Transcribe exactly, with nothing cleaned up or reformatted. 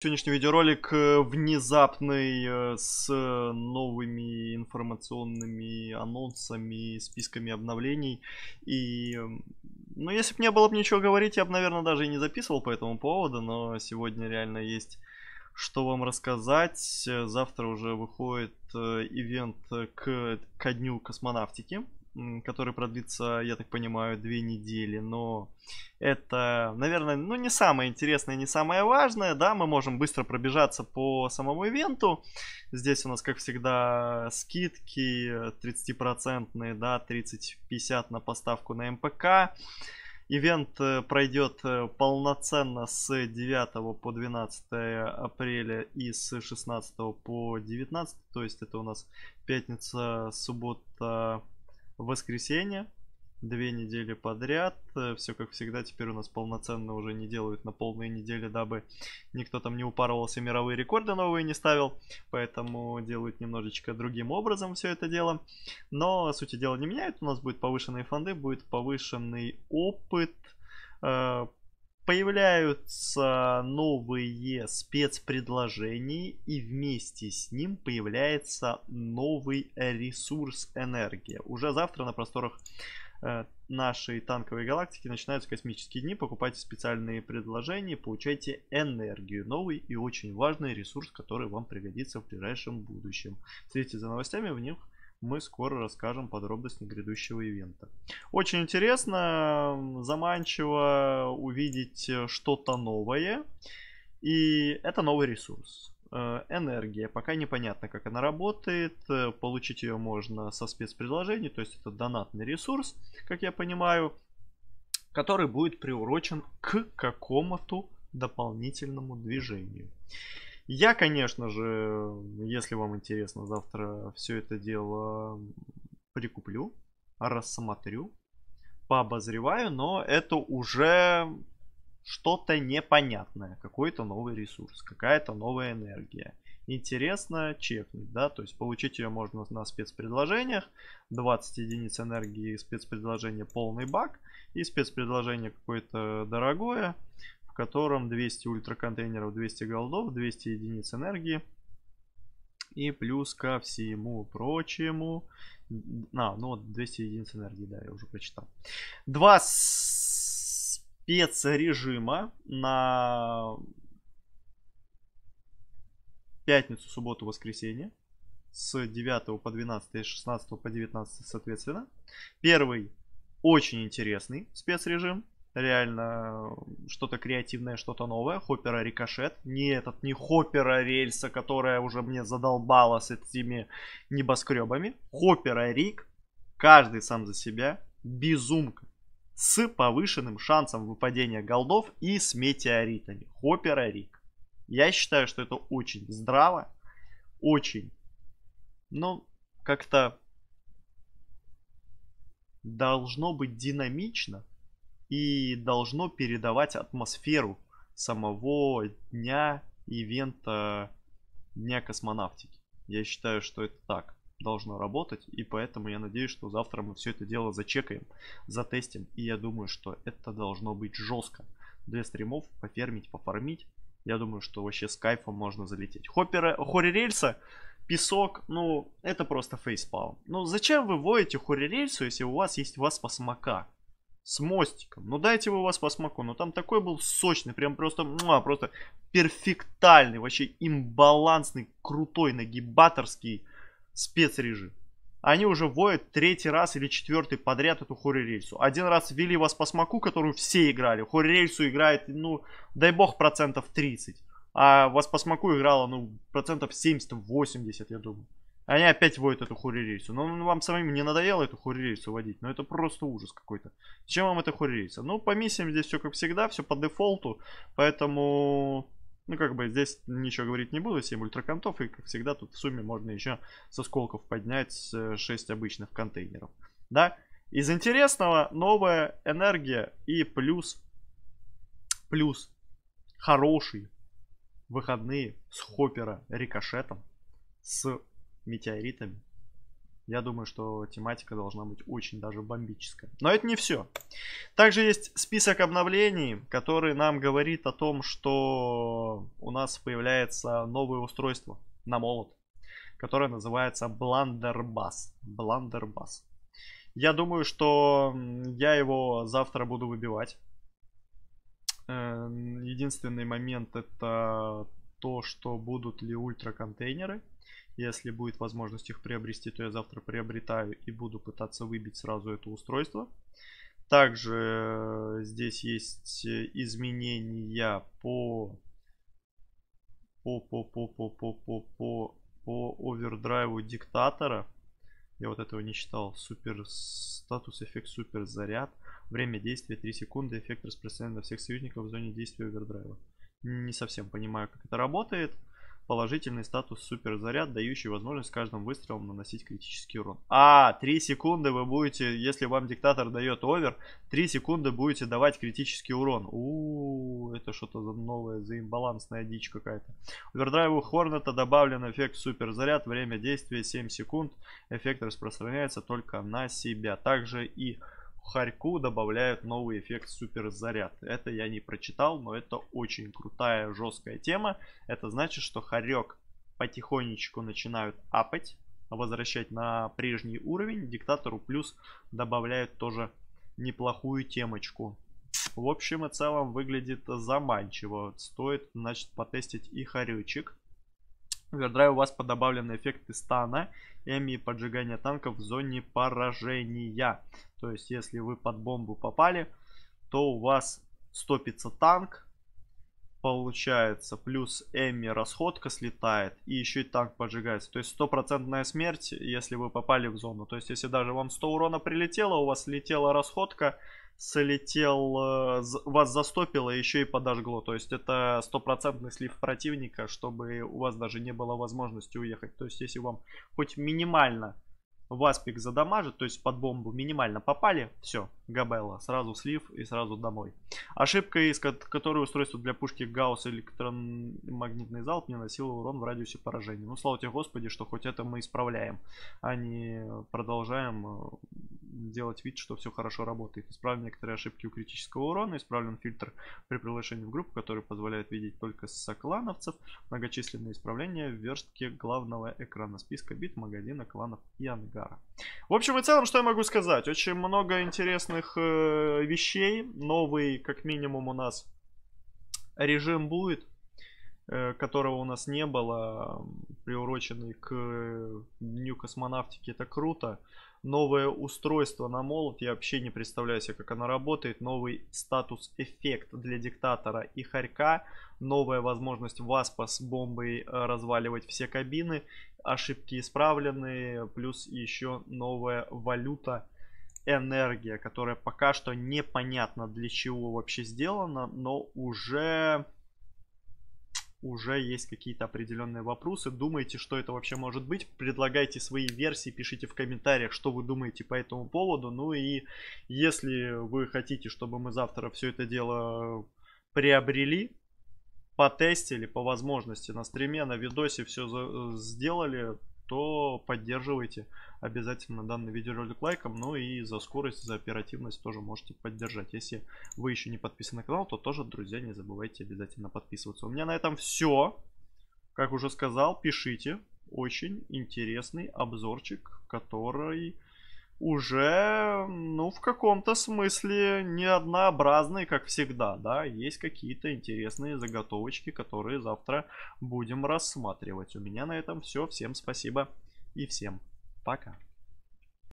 Сегодняшний видеоролик внезапный, с новыми информационными анонсами, списками обновлений. И, ну, если бы не было бы ничего говорить, я бы, наверное, даже и не записывал по этому поводу, но сегодня реально есть что вам рассказать. Завтра уже выходит ивент к, ко Дню космонавтики, который продлится, я так понимаю, две недели, но это, наверное, ну, не самое интересное, не самое важное, да, мы можем быстро пробежаться по самому ивенту. Здесь у нас, как всегда, скидки тридцатипроцентные, да, тридцать-пятьдесят на поставку на МПК. Ивент пройдет полноценно с девятого по двенадцатое апреля и с шестнадцатого по девятнадцатое, то есть это у нас пятница, суббота, воскресенье, две недели подряд. Все как всегда, теперь у нас полноценно уже не делают на полные недели, дабы никто там не упарывался, мировые рекорды новые не ставил, поэтому делают немножечко другим образом все это дело, но сути дела не меняет. У нас будут повышенные фонды, будет повышенный опыт, появляются новые спецпредложения, и вместе с ним появляется новый ресурс энергия. Уже завтра на просторах э, нашей танковой галактики начинаются космические дни. Покупайте специальные предложения, получайте энергию. Новый и очень важный ресурс, который вам пригодится в ближайшем будущем. Следите за новостями, в них мы скоро расскажем подробности грядущего ивента. Очень интересно, заманчиво увидеть что-то новое. И это новый ресурс. Энергия. Пока непонятно, как она работает. Получить ее можно со спецпредложений. То есть это донатный ресурс, как я понимаю, который будет приурочен к какому-то дополнительному движению. Я, конечно же, если вам интересно, завтра все это дело прикуплю, рассмотрю, пообозреваю, но это уже что-то непонятное, какой-то новый ресурс, какая-то новая энергия. Интересно чекнуть, да, то есть получить ее можно на спецпредложениях, двадцать единиц энергии, спецпредложение полный бак и спецпредложение какое-то дорогое, в котором двести ультраконтейнеров, двести голдов, двести единиц энергии. И плюс ко всему прочему... А, ну вот двести единиц энергии, да, я уже прочитал. Два спецрежима на пятницу, субботу, воскресенье. С девятого по двенадцатое и с шестнадцатого по девятнадцатое соответственно. Первый очень интересный спецрежим. Реально что-то креативное, что-то новое. Хоппера рикошет. Не этот, не хоппера рельса, которая уже мне задолбала с этими небоскребами. Хоппера рик. Каждый сам за себя. Безумка. С повышенным шансом выпадения голдов и с метеоритами. Хоппера рик. Я считаю, что это очень здраво. Очень. Ну, как-то должно быть динамично. И должно передавать атмосферу самого дня ивента Дня космонавтики. Я считаю, что это так должно работать. И поэтому я надеюсь, что завтра мы все это дело зачекаем, затестим. И я думаю, что это должно быть жестко. Для стримов пофермить, пофармить. Я думаю, что вообще с кайфом можно залететь. Хоппера, хоррирельса, песок, ну это просто фейспалм. Ну зачем вы воете хоррирельсу, если у вас есть вас посмока? С мостиком. Ну дайте вы у вас по смаку. Ну там такой был сочный, прям просто, муа, просто перфектальный, вообще имбалансный, крутой, нагибаторский спецрежим. Они уже воют третий раз или четвертый подряд эту хоррирельсу. Один раз ввели вас по смаку, которую все играли. Хоррирельсу играет, ну, дай бог, процентов тридцать. А вас по смаку играло, ну, процентов семьдесят-восемьдесят, я думаю. Они опять водят эту хоррирельсу. Но ну, вам самим не надоело эту хоррирельсу водить? Ну это просто ужас какой-то. Зачем вам эта хоррирельса? Ну по миссиям здесь все как всегда, все по дефолту. Поэтому, ну как бы здесь ничего говорить не буду. семь ультраконтов и как всегда тут в сумме можно еще со сколков поднять шесть обычных контейнеров. Да? Из интересного новая энергия и плюс, плюс хорошие выходные с хоппера рикошетом, с метеоритами Я думаю, что тематика должна быть очень даже бомбическая. Но это не все. Также есть список обновлений, который нам говорит о том, что у нас появляется новое устройство на молот, которое называется BlunderBus. BlunderBus. Я думаю, что я его завтра буду выбивать. Единственный момент — это то, что будут ли ультраконтейнеры. Если будет возможность их приобрести, то я завтра приобретаю и буду пытаться выбить сразу это устройство. Также здесь есть изменения по по по по по по по по по овердрайву диктатора. Я вот этого не считал. Супер статус, эффект супер заряд, время действия три секунды, эффект распространен на всех союзников в зоне действия овердрайва. Не совсем понимаю, как это работает. Положительный статус суперзаряд, дающий возможность каждым выстрелом наносить критический урон. А, три секунды вы будете, если вам диктатор дает овер, три секунды будете давать критический урон. У-у-у, это что-то за новое, за имбалансная дичь какая-то. Овердрайву Хорнета добавлен эффект суперзаряд, время действия семь секунд. Эффект распространяется только на себя. Также и Харьку добавляют новый эффект суперзаряд. Это я не прочитал, но это очень крутая, жесткая тема. Это значит, что Харек потихонечку начинают апать, возвращать на прежний уровень. Диктатору плюс добавляют тоже неплохую темочку. В общем и целом выглядит заманчиво. Стоит, значит, потестить и Харечек. В овердрайве у вас подобавлены эффекты стана, эми и поджигания танков в зоне поражения. То есть, если вы под бомбу попали, то у вас стопится танк. Получается, плюс эми расходка слетает, и еще и танк поджигается. То есть, стопроцентная смерть, если вы попали в зону. То есть, если даже вам сто урона прилетело, у вас слетела расходка, солетел, вас застопило, еще и подожгло. То есть это стопроцентный слив противника, чтобы у вас даже не было возможности уехать. То есть если вам хоть минимально васпик задамажит, то есть под бомбу минимально попали, все, габелла, сразу слив и сразу домой. Ошибка, из которой устройство для пушки Гаусс электромагнитный залп не наносило урон в радиусе поражения. Ну, слава тебе Господи, что хоть это мы исправляем, а не продолжаем делать вид, что все хорошо работает. Исправлены некоторые ошибки у критического урона, исправлен фильтр при приглашении в группу, который позволяет видеть только соклановцев, многочисленные исправления в верстке главного экрана, списка бит, магазина, кланов и ангара. В общем и целом, что я могу сказать? Очень много интересных э, вещей. Новый, как минимум, у нас режим будет, э, которого у нас не было, приуроченный к э, Дню космонавтики. Это круто. Новое устройство на молот. Я вообще не представляю себе, как оно работает. Новый статус-эффект для диктатора и Харька. Новая возможность васпа с бомбой разваливать все кабины. Ошибки исправлены. Плюс еще новая валюта. Энергия, которая пока что непонятно для чего вообще сделана. Но уже... Уже есть какие-то определенные вопросы. Думаете, что это вообще может быть? Предлагайте свои версии, пишите в комментариях, что вы думаете по этому поводу. Ну и если вы хотите, чтобы мы завтра все это дело приобрели, потестили по возможности на стриме, на видосе, все сделали, то поддерживайте обязательно данный видеоролик лайком. Ну и за скорость, за оперативность тоже можете поддержать. Если вы еще не подписаны на канал, то тоже, друзья, не забывайте обязательно подписываться. У меня на этом все. Как уже сказал, пишите. Очень интересный обзорчик, который уже, ну, в каком-то смысле не однообразный, как всегда, да. Есть какие-то интересные заготовочки, которые завтра будем рассматривать. У меня на этом все. Всем спасибо и всем пока.